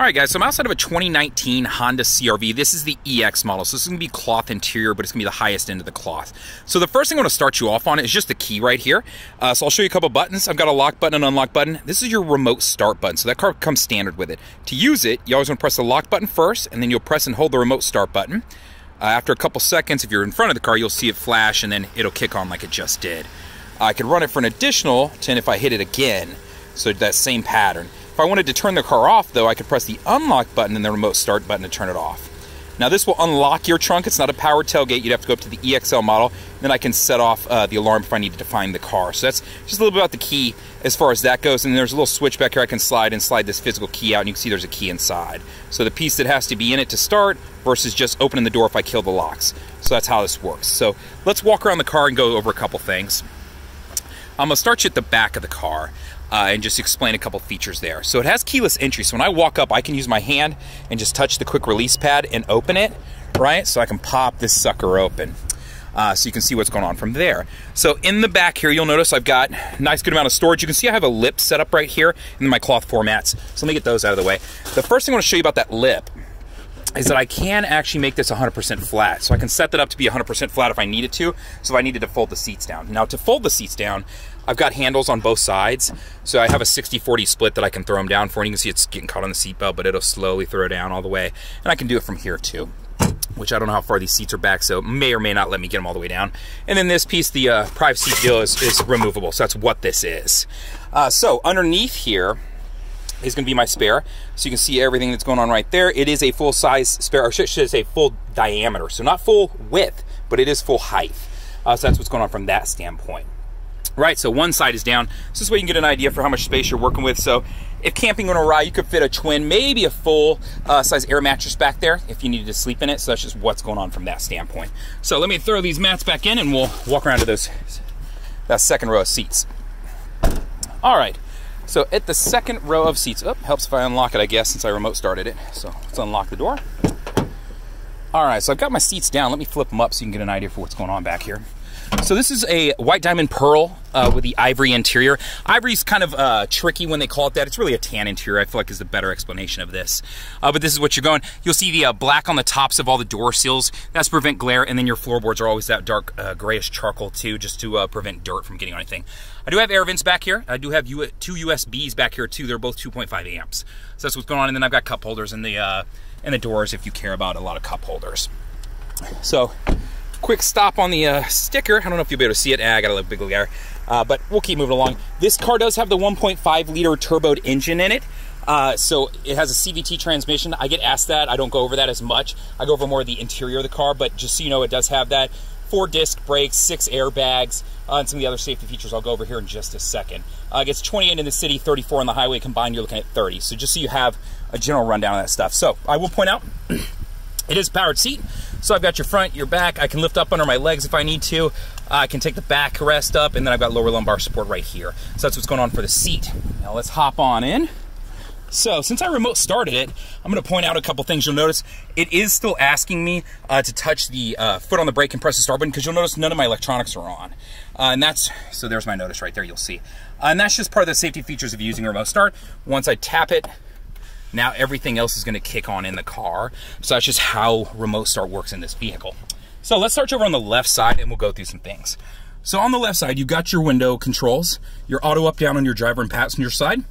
All right, guys, so I'm outside of a 2019 Honda CR-V. This is the EX model, so this is going to be cloth interior, but it's going to be the highest end of the cloth. So the first thing I want to start you off on is just the key right here. So I'll show you a couple buttons. I've got a lock button and unlock button. This is your remote start button, so that car comes standard with it. To use it, you always want to press the lock button first, and then you'll press and hold the remote start button. After a couple seconds, if you're in front of the car, you'll see it flash, and then it'll kick on like it just did. I could run it for an additional 10 if I hit it again, so that same pattern. If I wanted to turn the car off, though, I could press the unlock button and the remote start button to turn it off. Now, this will unlock your trunk. It's not a power tailgate. You'd have to go up to the EXL model. Then I can set off the alarm if I needed to find the car. So that's just a little bit about the key as far as that goes. And there's a little switch back here I can slide and slide this physical key out. And you can see there's a key inside. So the piece that has to be in it to start versus just opening the door if I kill the locks. So that's how this works. So let's walk around the car and go over a couple things. I'm going to start you at the back of the car. And just explain a couple features there. So it has keyless entry, so when I walk up, I can use my hand and just touch the quick release pad and open it, right? So I can pop this sucker open. So you can see what's going on from there. So in the back here, you'll notice I've got a nice good amount of storage. You can see I have a lip set up right here and my cloth formats. So let me get those out of the way. The first thing I want to show you about that lip is that I can actually make this 100% flat. So I can set that up to be 100% flat if I needed to. So if I needed to fold the seats down. Now to fold the seats down, I've got handles on both sides. So I have a 60-40 split that I can throw them down for. And you can see it's getting caught on the seatbelt, but it'll slowly throw down all the way. And I can do it from here too, which I don't know how far these seats are back, so it may or may not let me get them all the way down. And then this piece, the privacy deal is removable. So that's what this is. So underneath here, is going to be my spare, so you can see everything that's going on right there. It is a full size spare, or should I say full diameter, so not full width, but it is full height. So that's what's going on from that standpoint. Right, so one side is down, so this way you can get an idea for how much space you're working with. So if camping on a ride, you could fit a twin, maybe a full size air mattress back there if you needed to sleep in it. So that's just what's going on from that standpoint. So let me throw these mats back in and we'll walk around to that second row of seats. All right. So at the second row of seats, helps if I unlock it, I guess, since I remote started it. So let's unlock the door. All right, so I've got my seats down. Let me flip them up so you can get an idea for what's going on back here. So this is a white diamond pearl with the ivory interior. Ivory's kind of tricky when they call it that. It's really a tan interior, I feel like, is the better explanation of this. But this is what you're going. You'll see the black on the tops of all the door seals. That's to prevent glare, and then your floorboards are always that dark grayish charcoal too, just to prevent dirt from getting on anything. I do have air vents back here. I do have two USBs back here too. They're both 2.5 amps. So that's what's going on. And then I've got cup holders in the doors if you care about a lot of cup holders. So. Quick stop on the sticker. I don't know if you'll be able to see it. I got a little big glare, but we'll keep moving along. This car does have the 1.5 liter turboed engine in it. So it has a CVT transmission. I get asked that. I don't go over that as much. I go over more of the interior of the car, but just so you know, it does have that. 4 disc brakes, 6 airbags, and some of the other safety features I'll go over here in just a second. It gets 28 in the city, 34 on the highway. Combined, you're looking at 30. So just so you have a general rundown of that stuff. So I will point out, it is a powered seat. So I've got your front, your back. I can lift up under my legs if I need to. I can take the backrest up, and then I've got lower lumbar support right here. So that's what's going on for the seat. Now let's hop on in. So since I remote started it, I'm going to point out a couple things. You'll notice it is still asking me to touch the foot on the brake and press the start button, because you'll notice none of my electronics are on. And that's, so there's my notice right there, you'll see. And that's just part of the safety features of using remote start. Once I tap it, now everything else is going to kick on in the car. So that's just how remote start works in this vehicle. So let's start over on the left side and we'll go through some things. So on the left side, you've got your window controls, your auto up down on your driver and passenger side,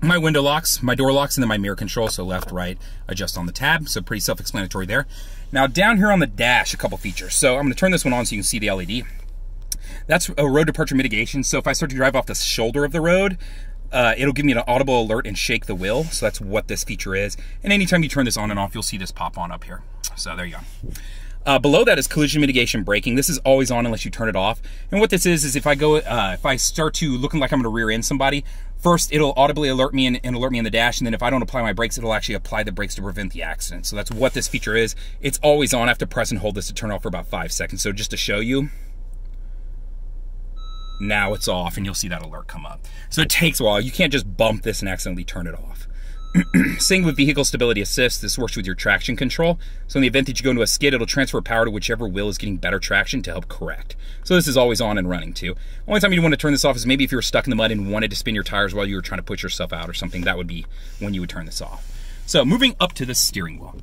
my window locks, my door locks, and then my mirror control. So left, right, adjust on the tab. So pretty self-explanatory there. Now down here on the dash, a couple features. So I'm going to turn this one on so you can see the LED. That's a road departure mitigation. So if I start to drive off the shoulder of the road, it'll give me an audible alert and shake the wheel. So that's what this feature is. And anytime you turn this on and off, you'll see this pop on up here. So there you go. Below that is collision mitigation braking. This is always on unless you turn it off. And what this is if I go, if I start to looking like I'm gonna rear end somebody, first it'll audibly alert me and alert me in the dash. And then if I don't apply my brakes, it'll actually apply the brakes to prevent the accident. So that's what this feature is. It's always on. I have to press and hold this to turn off for about 5 seconds. So just to show you, now it's off and you'll see that alert come up. So it takes a while. You can't just bump this and accidentally turn it off. Same with vehicle stability assist. This works with your traction control. So in the event that you go into a skid, it'll transfer power to whichever wheel is getting better traction to help correct. So this is always on and running too. Only time you want to turn this off is maybe if you were stuck in the mud and wanted to spin your tires while you were trying to push yourself out or something. That would be when you would turn this off. So moving up to the steering wheel.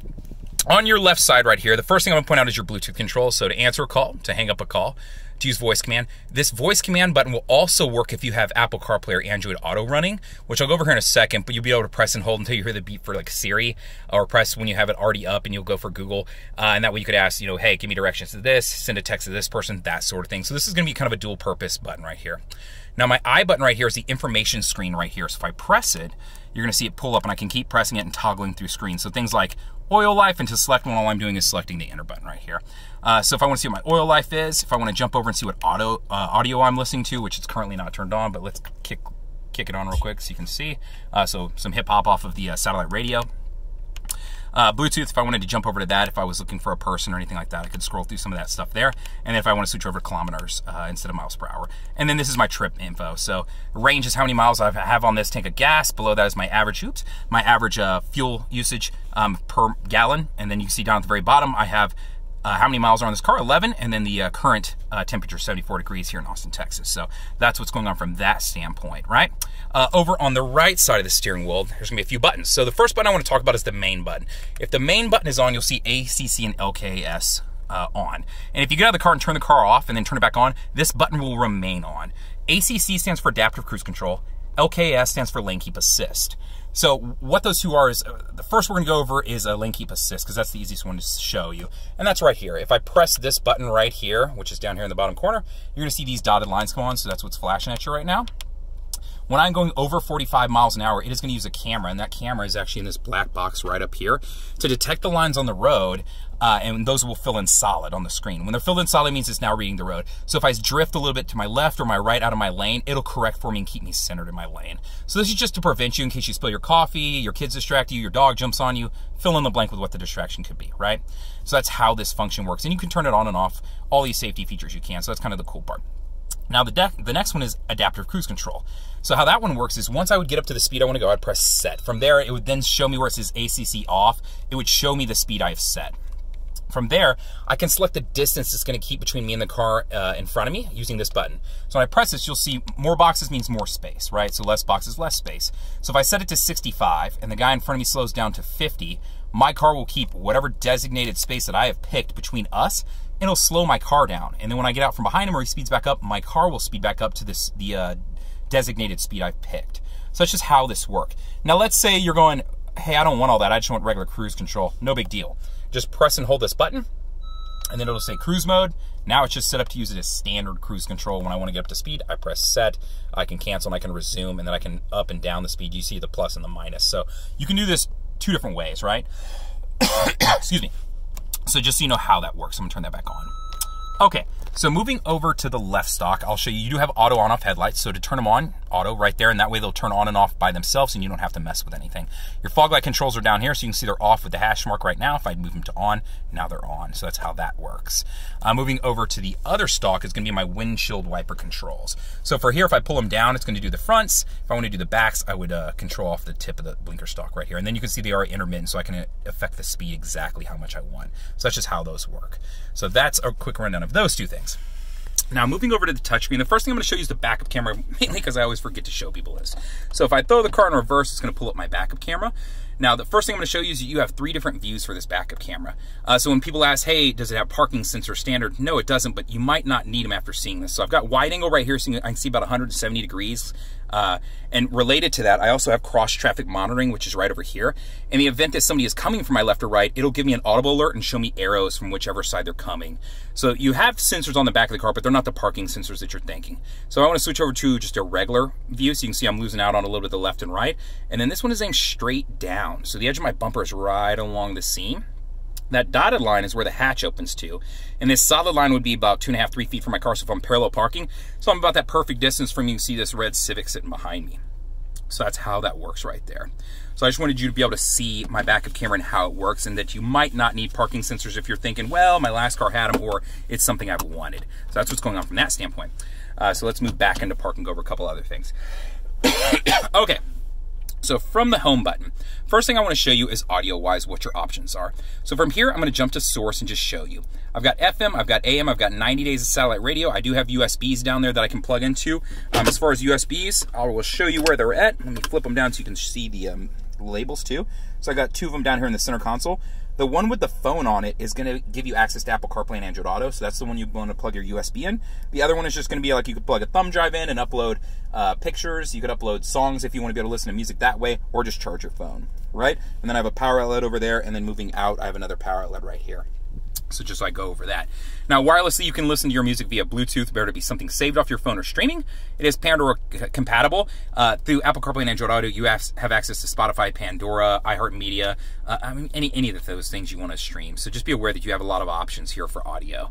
On your left side right here, the first thing I'm gonna point out is your Bluetooth control. So to answer a call, to hang up a call, to use voice command. This voice command button will also work if you have Apple CarPlay or Android Auto running, which I'll go over here in a second, but you'll be able to press and hold until you hear the beep for like Siri, or press when you have it already up and you'll go for Google. And that way you could ask, you know, hey, give me directions to this, send a text to this person, that sort of thing. So this is gonna be kind of a dual purpose button right here. Now my I button right here is the information screen right here. So if I press it, you're gonna see it pull up and I can keep pressing it and toggling through screens. So things like oil life, and to select one, all I'm doing is selecting the enter button right here. So if I wanna see what my oil life is, if I wanna jump over and see what audio I'm listening to, which is currently not turned on, but let's kick it on real quick so you can see. So some hip hop off of the satellite radio. Bluetooth, if I wanted to jump over to that, if I was looking for a person or anything like that, I could scroll through some of that stuff there. And then if I want to switch over to kilometers instead of miles per hour. And then this is my trip info. So range is how many miles I have on this tank of gas. Below that is my average, my average fuel usage per gallon. And then you can see down at the very bottom, I have how many miles are on this car, 11, and then the current temperature, 74 degrees here in Austin, Texas. So that's what's going on from that standpoint, right? Over on the right side of the steering wheel, there's gonna be a few buttons. So the first button I wanna talk about is the main button. If the main button is on, you'll see ACC and LKS on. And if you get out of the car and turn the car off and then turn it back on, this button will remain on. ACC stands for Adaptive Cruise Control. LKS stands for Lane Keep Assist. So what those two are is, the first we're gonna go over is a Lane Keep Assist, because that's the easiest one to show you. And that's right here. If I press this button right here, which is down here in the bottom corner, you're gonna see these dotted lines come on, so that's what's flashing at you right now. When I'm going over 45 miles an hour, it is gonna use a camera, and that camera is actually in this black box right up here to detect the lines on the road, and those will fill in solid on the screen. When they're filled in solid, it means it's now reading the road. So if I drift a little bit to my left or my right out of my lane, it'll correct for me and keep me centered in my lane. So this is just to prevent you in case you spill your coffee, your kids distract you, your dog jumps on you, fill in the blank with what the distraction could be, right? So that's how this function works. And you can turn it on and off, all these safety features you can, so that's kind of the cool part. Now the next one is Adaptive Cruise Control. So how that one works is once I would get up to the speed I wanna go, I'd press set. From there, it would then show me where it says ACC off. It would show me the speed I've set. From there, I can select the distance it's gonna keep between me and the car in front of me using this button. So when I press this, you'll see more boxes means more space, right? So less boxes, less space. So if I set it to 65 and the guy in front of me slows down to 50, my car will keep whatever designated space that I have picked between us, and it'll slow my car down. And then when I get out from behind him or he speeds back up, my car will speed back up to this, the designated speed I've picked. So that's just how this works. Now let's say you're going, hey, I don't want all that, I just want regular cruise control, no big deal. Just press and hold this button, and then it'll say cruise mode. Now it's just set up to use it as standard cruise control. When I want to get up to speed, I press set, I can cancel and I can resume, and then I can up and down the speed. You see the plus and the minus. So you can do this two different ways, right? Excuse me. So just so you know how that works, I'm gonna turn that back on. Okay, so moving over to the left stock, I'll show you, you do have auto on-off headlights, so to turn them on, auto right there, and that way they'll turn on and off by themselves and you don't have to mess with anything. Your fog light controls are down here, so you can see they're off with the hash mark right now. If I move them to on, now they're on, so that's how that works. Moving over to the other stock is gonna be my windshield wiper controls. So for here, if I pull them down, it's gonna do the fronts. If I wanna do the backs, I would control off the tip of the blinker stock right here, and then you can see they are intermittent, so I can affect the speed exactly how much I want. So that's just how those work. So that's a quick rundown of those two things. Now moving over to the touchscreen, the first thing I'm gonna show you is the backup camera, mainly because I always forget to show people this. So if I throw the car in reverse, it's gonna pull up my backup camera. Now the first thing I'm gonna show you is you have three different views for this backup camera. So when people ask, hey, does it have parking sensor standard? No, it doesn't, but you might not need them after seeing this. So I've got wide angle right here, so I can see about 170 degrees. And related to that, I also have cross traffic monitoring, which is right over here. In the event that somebody is coming from my left or right, it'll give me an audible alert and show me arrows from whichever side they're coming. So you have sensors on the back of the car, but they're not the parking sensors that you're thinking. So I wanna switch over to just a regular view, so you can see I'm losing out on a little bit of the left and right. And then this one is aimed straight down. So the edge of my bumper is right along the seam. That dotted line is where the hatch opens to. And this solid line would be about 2.5 to 3 feet from my car, so if I'm parallel parking. So I'm about that perfect distance from you can see this red Civic sitting behind me. So that's how that works right there. So I just wanted you to be able to see my backup camera and how it works, and that you might not need parking sensors if you're thinking, well, my last car had them, or it's something I've wanted. So that's what's going on from that standpoint. So let's move back into park and go over a couple other things. Okay. So from the home button, first thing I wanna show you is audio-wise what your options are. So from here, I'm gonna jump to source and just show you. I've got FM, I've got AM, I've got 90 days of satellite radio. I do have USBs down there that I can plug into. As far as USBs, I will show you where they're at. Let me flip them down so you can see the labels too. So I got two of them down here in the center console. The one with the phone on it is going to give you access to Apple CarPlay and Android Auto, so that's the one you want to plug your USB in. The other one is just going to be like you could plug a thumb drive in and upload pictures. You could upload songs if you want to be able to listen to music that way, or just charge your phone, right? And then I have a power outlet over there, and then moving out, I have another power outlet right here. So just so I go over that. Now, wirelessly, you can listen to your music via Bluetooth, whether it be something saved off your phone or streaming. It is Pandora compatible. Through Apple CarPlay and Android Auto, you have access to Spotify, Pandora, iHeartMedia, any of those things you want to stream. So just be aware that you have a lot of options here for audio.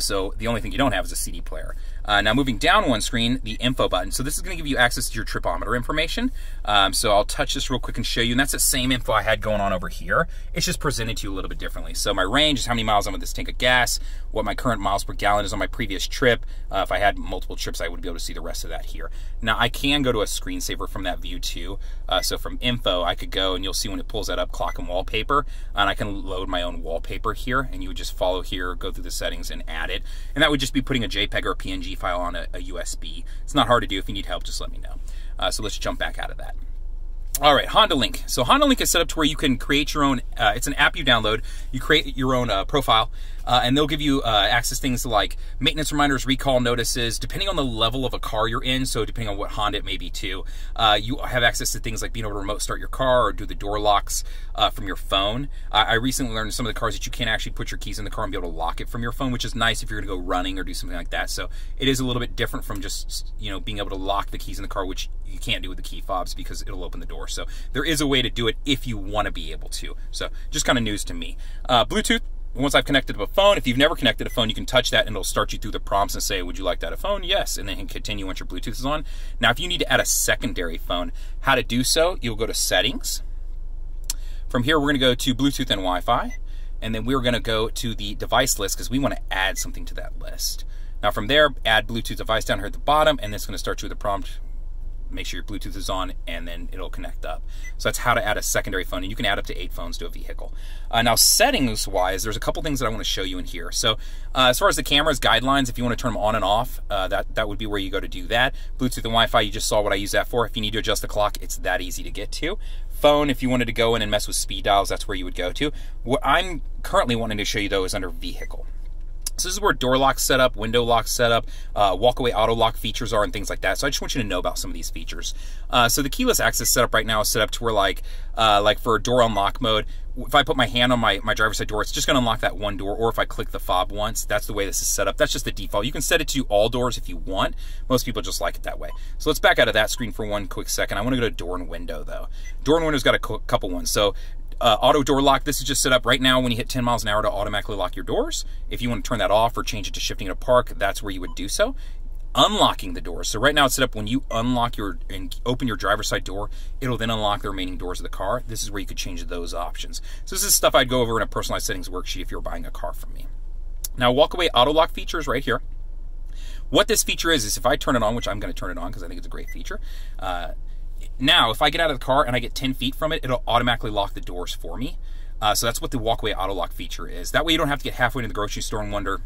So the only thing you don't have is a CD player. Now, moving down one screen, the info button. So this is going to give you access to your tripometer information. So I'll touch this real quick and show you. And that's the same info I had going on over here. It's just presented to you a little bit differently. So my range is how many miles I'm with this tank of gas, what my current miles per gallon is on my previous trip. If I had multiple trips, I would be able to see the rest of that here. Now, I can go to a screensaver from that view too. So from info, I could go and you'll see when it pulls that up, clock and wallpaper, and I can load my own wallpaper here, and you would just follow here, go through the settings and add it. And that would just be putting a JPEG or a PNG file on a USB. It's not hard to do. If you need help, just let me know. So let's jump back out of that. All right, Honda Link. So Honda Link is set up to where you can create your own, it's an app you download, you create your own profile, and they'll give you access to things like maintenance reminders, recall notices, depending on the level of a car you're in, so depending on what Honda it may be too. You have access to things like being able to remote start your car or do the door locks from your phone. I recently learned in some of the cars that you can't actually put your keys in the car and be able to lock it from your phone, which is nice if you're gonna go running or do something like that. So it is a little bit different from just, you know, being able to lock the keys in the car, which you can't do with the key fobs because it'll open the door. So there is a way to do it if you want to be able to. So just kind of news to me. Bluetooth, once I've connected to a phone, if you've never connected a phone, you can touch that and it'll start you through the prompts and say, would you like that a phone? Yes, and then continue once your Bluetooth is on. Now, if you need to add a secondary phone, how to do so, you'll go to settings. From here, we're going to go to Bluetooth and Wi-Fi, and then we're going to go to the device list because we want to add something to that list. Now from there, add Bluetooth device down here at the bottom, and it's going to start you with a prompt. Make sure your Bluetooth is on, and then it'll connect up. So that's how to add a secondary phone, and you can add up to 8 phones to a vehicle. Now, settings-wise, there's a couple things that I want to show you in here. So as far as the cameras, guidelines, if you want to turn them on and off, that would be where you go to do that. Bluetooth and Wi-Fi, you just saw what I use that for. If you need to adjust the clock, it's that easy to get to. Phone, if you wanted to go in and mess with speed dials, that's where you would go to. What I'm currently wanting to show you, though, is under vehicle. So this is where door lock setup, window lock setup, walkaway auto lock features are and things like that. So I just want you to know about some of these features. So the keyless access setup right now is set up to where like for door unlock mode, if I put my hand on my driver's side door, it's just going to unlock that one door, or if I click the fob once, that's the way this is set up. That's just the default. You can set it to all doors if you want. Most people just like it that way. So let's back out of that screen for one quick second. I want to go to door and window though. Door and window's got a couple ones. So auto door lock, this is just set up right now when you hit 10 miles an hour to automatically lock your doors. If you want to turn that off or change it to shifting to park, that's where you would do so. Unlocking the doors. So right now it's set up when you unlock and open your driver's side door, it'll then unlock the remaining doors of the car. This is where you could change those options. So this is stuff I'd go over in a personalized settings worksheet if you're buying a car from me. Now walkaway auto lock features right here. What this feature is if I turn it on, which I'm going to turn it on because I think it's a great feature. Now, if I get out of the car and I get 10 feet from it, it'll automatically lock the doors for me. So that's what the walkaway auto lock feature is. That way you don't have to get halfway to the grocery store and wonder,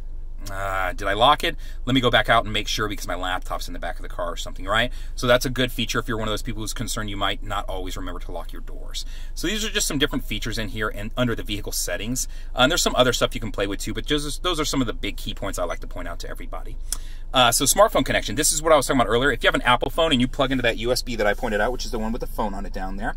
did I lock it? Let me go back out and make sure because my laptop's in the back of the car or something, right? So that's a good feature if you're one of those people who's concerned you might not always remember to lock your doors. So these are just some different features in here and under the vehicle settings. And there's some other stuff you can play with too, but just, those are some of the big key points I like to point out to everybody. So smartphone connection, this is what I was talking about earlier. If you have an Apple phone and you plug into that USB that I pointed out, which is the one with the phone on it down there,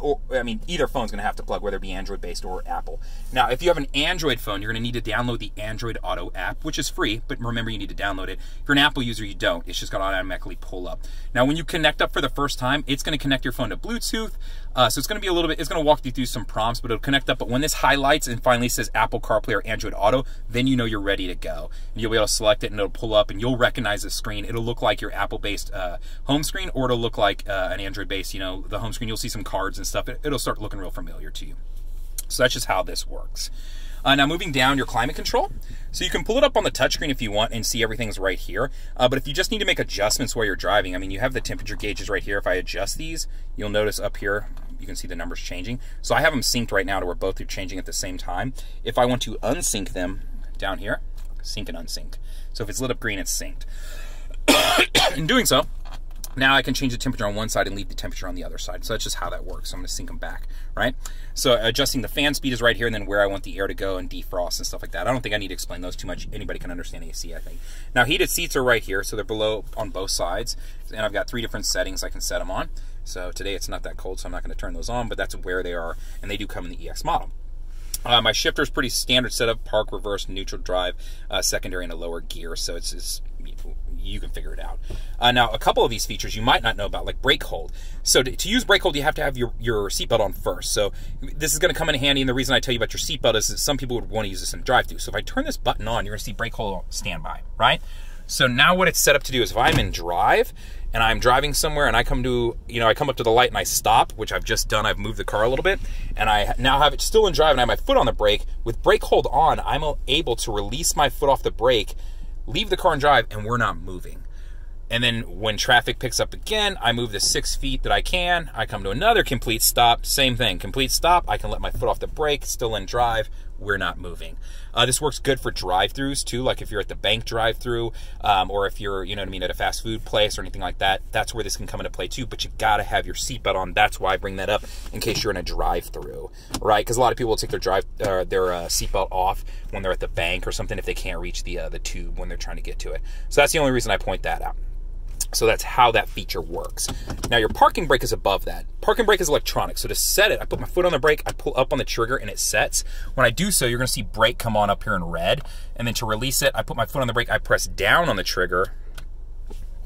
or I mean, either phone's gonna have to plug, whether it be Android based or Apple. Now, if you have an Android phone, you're gonna need to download the Android Auto app, which is free, but remember you need to download it. If you're an Apple user, you don't. It's just gonna automatically pull up. Now, when you connect up for the first time, it's gonna connect your phone to Bluetooth. So it's gonna be a little bit, it's gonna walk you through some prompts, but it'll connect up. But when this highlights and finally says Apple CarPlay or Android Auto, then you know you're ready to go. And you'll be able to select it and it'll pull up and you'll recognize the screen. It'll look like your Apple-based home screen, or it'll look like an Android-based, you know, the home screen. You'll see some cards and stuff. It'll start looking real familiar to you. So that's just how this works. Now moving down, your climate control. So you can pull it up on the touchscreen if you want and see everything's right here. But if you just need to make adjustments while you're driving, I mean, you have the temperature gauges right here. If I adjust these, you'll notice up here, you can see the numbers changing. So I have them synced right now to where both are changing at the same time. If I want to unsync them down here, sync and unsync. So if it's lit up green, it's synced. In doing so, Now I can change the temperature on one side and leave the temperature on the other side. So that's just how that works. So I'm going to sync them back, right? So adjusting the fan speed is right here, and then where I want the air to go and defrost and stuff like that. I don't think I need to explain those too much. Anybody can understand AC, I think. Now heated seats are right here, so they're below on both sides. And I've got three different settings I can set them on. So today it's not that cold, so I'm not going to turn those on, but that's where they are, and they do come in the EX model. My shifter is pretty standard setup: park, reverse, neutral, drive, secondary, and a lower gear. So it's you can figure it out. Now, a couple of these features you might not know about, like brake hold. So to use brake hold, you have to have your seatbelt on first. So this is going to come in handy, and the reason I tell you about your seatbelt is that some people would want to use this in a drive-thru. So if I turn this button on, you're going to see brake hold standby, right? So now what it's set up to do is if I'm in drive and I'm driving somewhere and I come to, I come up to the light and I stop, which I've just done, I've moved the car a little bit, and I now have it still in drive and I have my foot on the brake. With brake hold on, I'm able to release my foot off the brake, leave the car in drive, and we're not moving. And then when traffic picks up again, I move the 6 feet that I can, I come to another complete stop, same thing, complete stop, I can let my foot off the brake, still in drive, we're not moving. This works good for drive-thrus too, like if you're at the bank drive-thru, or if you're, at a fast food place or anything like that. That's where this can come into play too. But you gotta have your seatbelt on. That's why I bring that up, in case you're in a drive-thru, right? Because a lot of people will take their seatbelt off when they're at the bank or something if they can't reach the tube when they're trying to get to it. So that's the only reason I point that out. So that's how that feature works. Now your parking brake is above that. Parking brake is electronic. So to set it, I put my foot on the brake, I pull up on the trigger, and it sets. When I do so, you're gonna see brake come on up here in red. And then to release it, I put my foot on the brake, I press down on the trigger,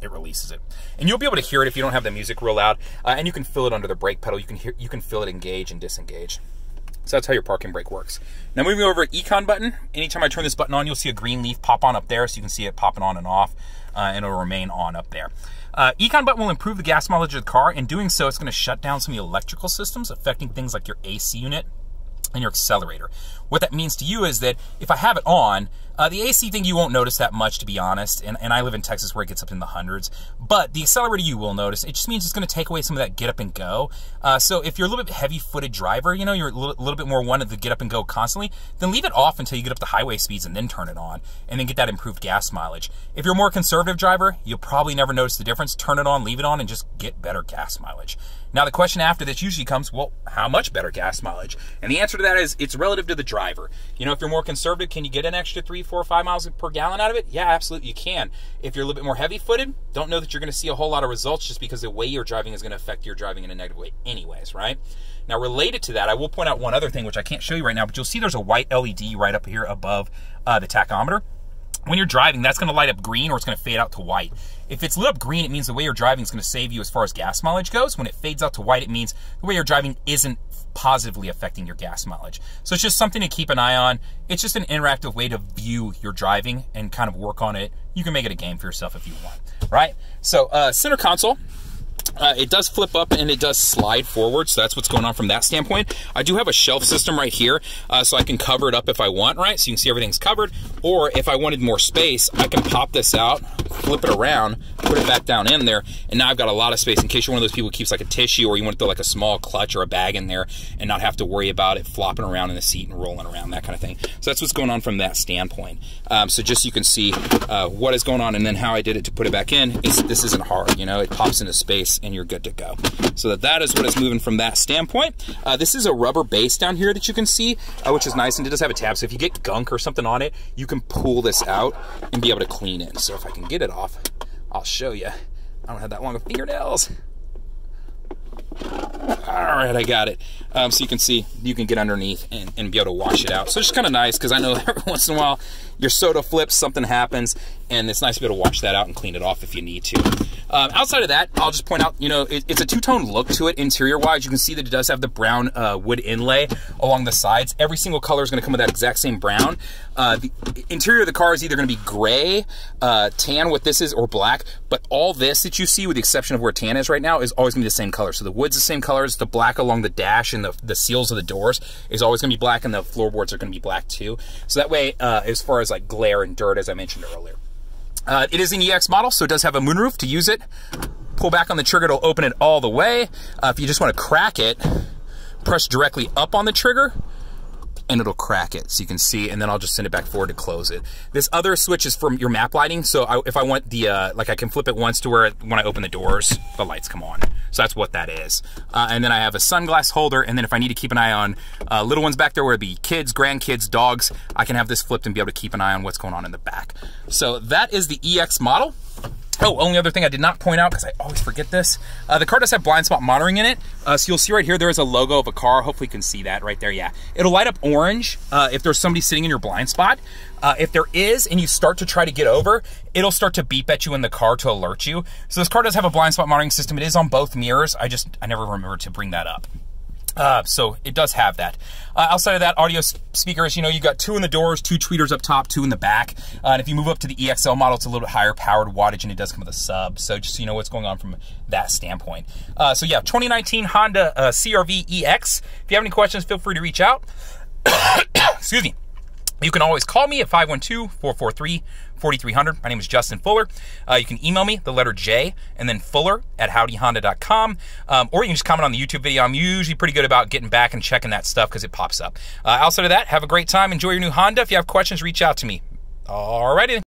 it releases it. And you'll be able to hear it if you don't have the music real loud. And you can feel it under the brake pedal. You can feel it engage and disengage. So that's how your parking brake works. Now moving over, econ button. Anytime I turn this button on, you'll see a green leaf pop on up there, so you can see it popping on and off, and it'll remain on up there. Econ button will improve the gas mileage of the car. In doing so, it's gonna shut down some of the electrical systems, affecting things like your AC unit and your accelerator. What that means to you is that if I have it on, the AC thing you won't notice that much, to be honest, and I live in Texas where it gets up in the hundreds, but the accelerator you will notice. It just means it's gonna take away some of that get up and go. So if you're a little bit heavy-footed driver, you're a little bit more wanted to get up and go constantly, then leave it off until you get up to highway speeds and then turn it on, and then get that improved gas mileage. If you're a more conservative driver, you'll probably never notice the difference. Turn it on, leave it on, and just get better gas mileage. Now the question after this usually comes, well, how much better gas mileage? And the answer to that is it's relative to the driver. If you're more conservative, can you get an extra 3, 4, 5 miles per gallon out of it? Yeah, absolutely you can. If you're a little bit more heavy-footed, don't know that you're going to see a whole lot of results, just because the way you're driving is going to affect your driving in a negative way anyways, right? Now related to that, I will point out one other thing, which I can't show you right now, but you'll see there's a white LED right up here above the tachometer. When you're driving, that's going to light up green, or it's going to fade out to white. If it's lit up green, it means the way you're driving is going to save you as far as gas mileage goes. When it fades out to white, it means the way you're driving isn't positively affecting your gas mileage. So it's just something to keep an eye on. It's just an interactive way to view your driving and kind of work on it. You can make it a game for yourself if you want, right? So center console. It does flip up and it does slide forward, so that's what's going on from that standpoint. I do have a shelf system right here, so I can cover it up if I want, right? So you can see everything's covered, or if I wanted more space, I can pop this out, flip it around, put it back down in there, and now I've got a lot of space in case you're one of those people who keeps like a tissue, or you want to throw like a small clutch or a bag in there and not have to worry about it flopping around in the seat and rolling around, that kind of thing. So that's what's going on from that standpoint. So just so you can see what is going on, and then how I did it to put it back in. This isn't hard, it pops into space and you're good to go. So that is what it's moving from that standpoint. This is a rubber base down here that you can see, which is nice, and it does have a tab, so if you get gunk or something on it, you can pull this out and be able to clean it. So if I can get it off, I'll show you. I don't have that long of fingernails. Alright, I got it. So you can see, you can get underneath and be able to wash it out. So it's just kind of nice, because I know every once in a while your soda flips, something happens, and it's nice to be able to wash that out and clean it off if you need to. Outside of that, I'll just point out, it's a two-tone look to it interior-wise. You can see that it does have the brown wood inlay along the sides. Every single color is going to come with that exact same brown. The interior of the car is either going to be gray, tan, what this is, or black, but all this that you see, with the exception of where tan is right now, is always going to be the same color. So the wood's the same color, the black along the dash and the seals of the doors is always going to be black, and the floorboards are going to be black too. So that way, as far as like glare and dirt, as I mentioned earlier. It is an EX model, so it does have a moonroof. To use it, pull back on the trigger, it'll open it all the way. If you just want to crack it, press directly up on the trigger, and it'll crack it so you can see, and then I'll just send it back forward to close it. This other switch is from your map lighting, so if I want the, like I can flip it once to where when I open the doors, the lights come on. So that's what that is. And then I have a sunglass holder, and then if I need to keep an eye on little ones back there, where it'd be kids, grandkids, dogs, I can have this flipped and be able to keep an eye on what's going on in the back. So that is the EX model. Oh, only other thing I did not point out, because I always forget this. The car does have blind spot monitoring in it. So you'll see right here, there is a logo of a car. Hopefully you can see that right there, yeah. It'll light up orange if there's somebody sitting in your blind spot. If there is, and you start to try to get over, it'll start to beep at you in the car to alert you. So this car does have a blind spot monitoring system. It is on both mirrors. I never remember to bring that up. So it does have that. Outside of that, audio speakers, you know, you've got 2 in the doors, 2 tweeters up top, 2 in the back. And if you move up to the EXL model, it's a little bit higher powered wattage, and it does come with a sub. So just so you know what's going on from that standpoint. So yeah, 2019 Honda CR-V EX. If you have any questions, feel free to reach out. Excuse me. You can always call me at 512-443-4300. My name is Justin Fuller. You can email me, the letter J, and then fuller@howdyhonda.com. Or you can just comment on the YouTube video. I'm usually pretty good about getting back and checking that stuff because it pops up. Outside of that, have a great time. Enjoy your new Honda. If you have questions, reach out to me. All righty.